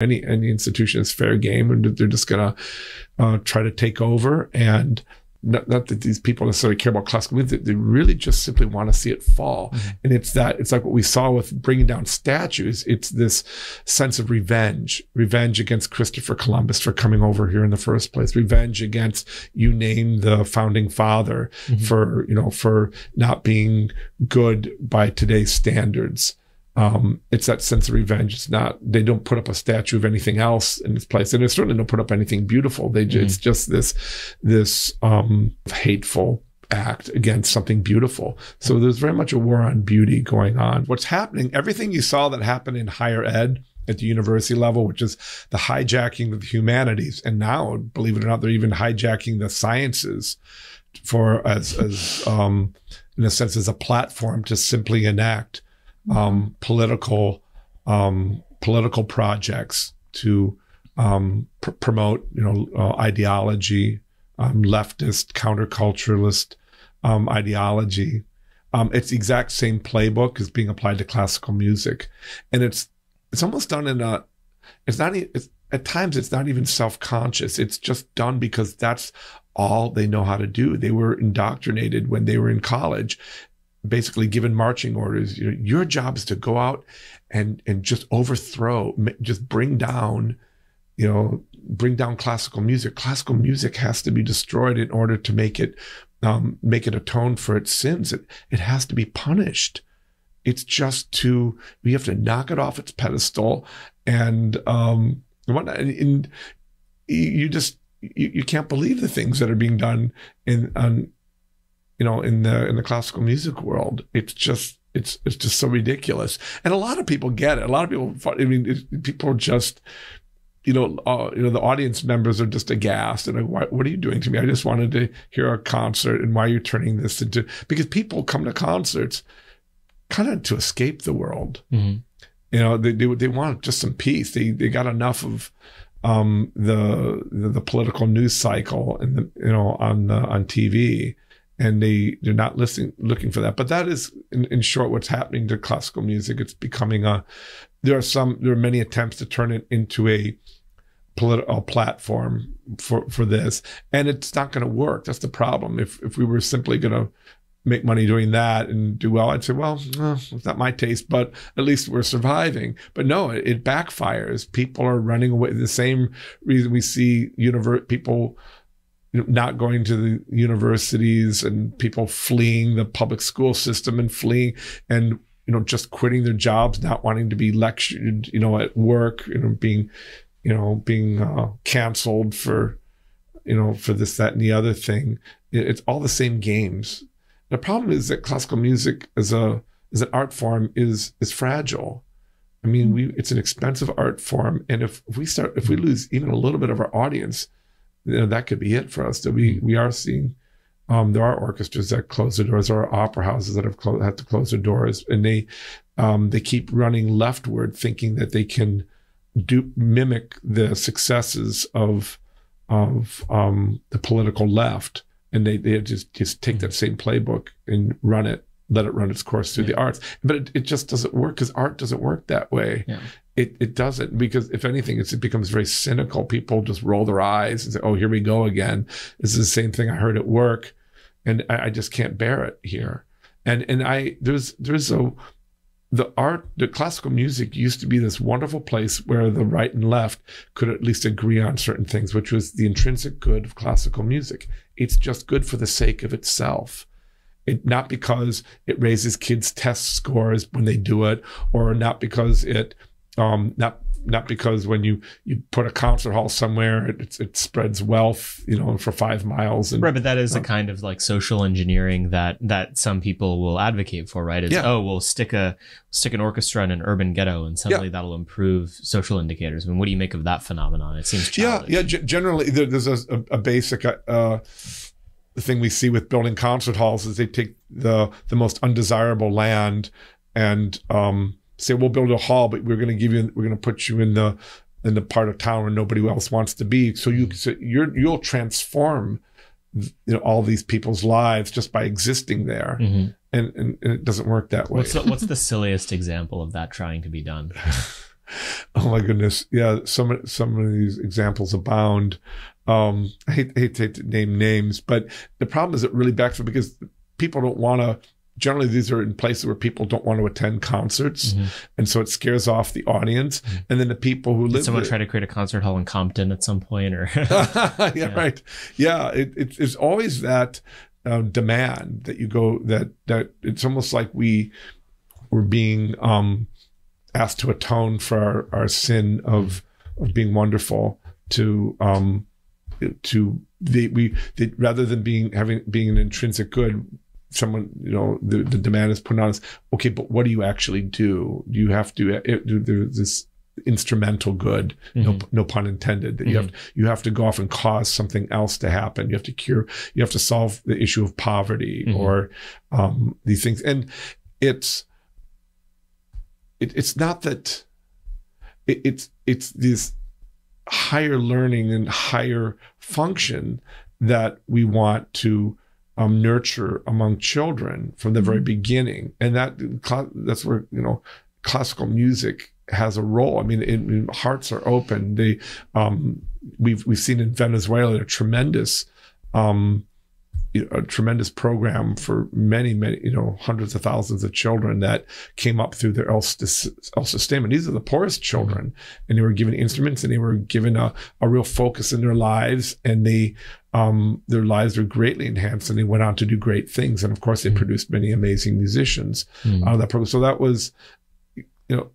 Any institution is fair game, and they're just going to try to take over. And not that these people necessarily care about classical music, they really just simply want to see it fall. Mm-hmm. And it's like what we saw with bringing down statues. It's this sense of revenge against Christopher Columbus for coming over here in the first place, revenge against, you name the founding father, mm-hmm. for, you know, for not being good by today's standards. It's that sense of revenge. It's not, they don't put up a statue of anything else in this place, and they certainly don't put up anything beautiful. They mm-hmm. It's just this hateful act against something beautiful. So there's very much a war on beauty going on. What's happening, everything you saw that happened in higher ed at the university level, which is the hijacking of the humanities, and now, believe it or not, they're even hijacking the sciences for as in a sense as a platform to simply enact political projects to promote, you know, ideology, leftist, counterculturalist ideology. It's the exact same playbook as being applied to classical music, and it's almost done in a. It's not. It's, at times, it's not even self-conscious. It's just done because that's all they know how to do. They were indoctrinated when they were in college, basically given marching orders. You know, your job is to go out and just overthrow, just bring down, you know, bring down classical music. Classical music has to be destroyed in order to make it atone for its sins. It has to be punished. It's just to, we have to knock it off its pedestal and whatnot. And you just, you can't believe the things that are being done in the classical music world. It's just so ridiculous. And a lot of people get it. A lot of people, I mean, people just, the audience members are just aghast. And like, what are you doing to me? I just wanted to hear a concert, and why are you turning this into, because people come to concerts kind of to escape the world. Mm-hmm. You know, they want just some peace. They got enough of the political news cycle and the, you know, on TV. And they're not looking for that. But that is, in short, what's happening to classical music. It's becoming a, there are many attempts to turn it into a political platform for this. And it's not going to work. That's the problem. If we were simply going to make money doing that and do well, I'd say, well, it's not my taste, but at least we're surviving. But no, it backfires. People are running away. The same reason we see people not going to the universities, and people fleeing the public school system and fleeing and, you know, just quitting their jobs, not wanting to be lectured, you know, at work, you know, being canceled for, you know, for this, that, and the other thing. It's all the same games. The problem is that classical music as an art form is fragile. I mean, it's an expensive art form. And if we lose even a little bit of our audience, you know, that could be it for us. That we are seeing, there are orchestras that close their doors, or opera houses that have to close their doors, and they keep running leftward, thinking that they can mimic the successes of the political left, and they just take that same playbook and run it, let it run its course through the arts. But it just doesn't work, because art doesn't work that way. Yeah. It doesn't, because if anything, it becomes very cynical. People just roll their eyes and say, oh, here we go again. This is the same thing I heard at work, and I just can't bear it here. The classical music used to be this wonderful place where the right and left could at least agree on certain things, which was the intrinsic good of classical music. It's just good for the sake of itself. Not because it raises kids' test scores when they do it, or not because it, not because when you put a concert hall somewhere, it spreads wealth, you know, for 5 miles. And, right, but that is a kind of like social engineering that some people will advocate for, right? Is, oh, we'll stick an orchestra in an urban ghetto, and suddenly that'll improve social indicators. I mean, what do you make of that phenomenon? It seems childish. Generally, there's a basic. The thing we see with building concert halls is they take the most undesirable land and say, we'll build a hall, but we're going to put you in the part of town where nobody else wants to be. So you'll transform, you know, all these people's lives just by existing there. Mm-hmm. And it doesn't work that way. What's the silliest example of that trying to be done? Oh my goodness. Yeah, some of these examples abound. I hate to name names, but the problem is it really backs up because people don't want to, generally these are in places where people don't want to attend concerts. Mm-hmm. And so it scares off the audience. Mm-hmm. And then the people who live someone try to create a concert hall in Compton at some point or. Yeah, right. Yeah, it's always that demand that you go, that it's almost like we're being asked to atone for our sin of being wonderful rather than being an intrinsic good. Someone, the demand is put on us. Okay, but what do you actually do? You have to do this instrumental good, mm-hmm. no pun intended, that mm-hmm. you have to go off and cause something else to happen. You have to solve the issue of poverty, mm-hmm. or these things. And it's not that it's this higher learning and higher function that we want to nurture among children from the very beginning, and that's where classical music has a role. I mean, hearts are open. They we've seen in Venezuela a tremendous program for many hundreds of thousands of children that came up through their El Sistema. These are the poorest children, and they were given instruments, and they were given a real focus in their lives, and they their lives were greatly enhanced, and they went on to do great things. And of course, they produced many amazing musicians out of that program. So that was,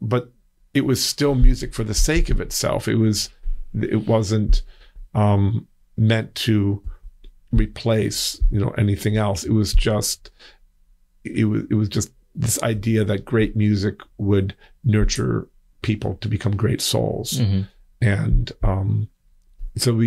but it was still music for the sake of itself. It wasn't meant to replace anything else. It was just this idea that great music would nurture people to become great souls. Mm-hmm. And so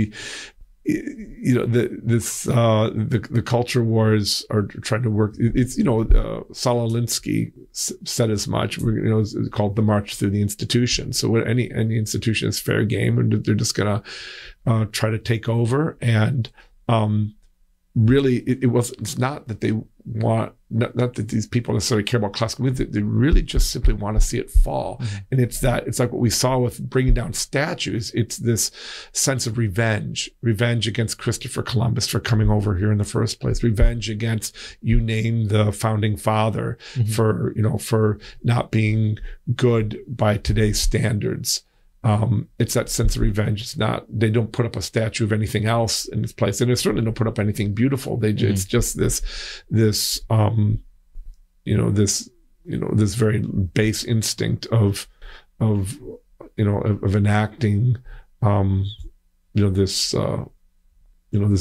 the culture wars are trying to work. Saul Alinsky said as much. It's called the march through the institution. So what any institution is fair game, and they're just gonna try to take over. And really, it's not that they want, not that these people necessarily care about classical music. They really just simply want to see it fall. Mm-hmm. And it's like what we saw with bringing down statues. It's this sense of revenge against Christopher Columbus for coming over here in the first place, revenge against, you name the founding father, mm-hmm. for not being good by today's standards. It's that sense of revenge. It's not, they don't put up a statue of anything else in this place, and they certainly don't put up anything beautiful. It's just this very base instinct of enacting, this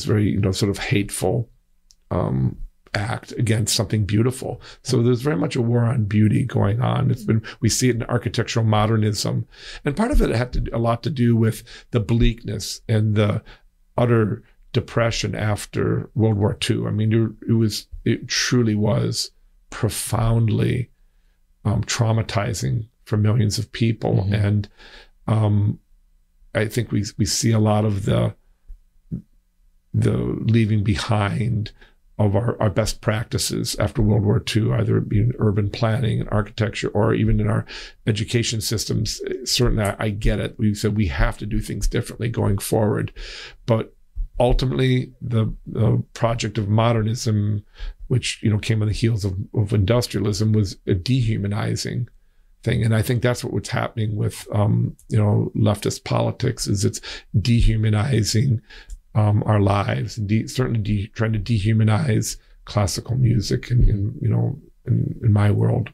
very, sort of hateful, act against something beautiful. So there's very much a war on beauty going on. We see it in architectural modernism, and part of it had a lot to do with the bleakness and the utter depression after World War II. I mean, it truly was profoundly traumatizing for millions of people, mm-hmm. and I think we see a lot of the leaving behind of our best practices after World War II, either in urban planning and architecture, or even in our education systems. Certainly, I get it. We said we have to do things differently going forward. But ultimately, the project of modernism, which came on the heels of industrialism, was a dehumanizing thing. And I think that's what's happening with leftist politics, is it's dehumanizing our lives, certainly trying to dehumanize classical music in my world.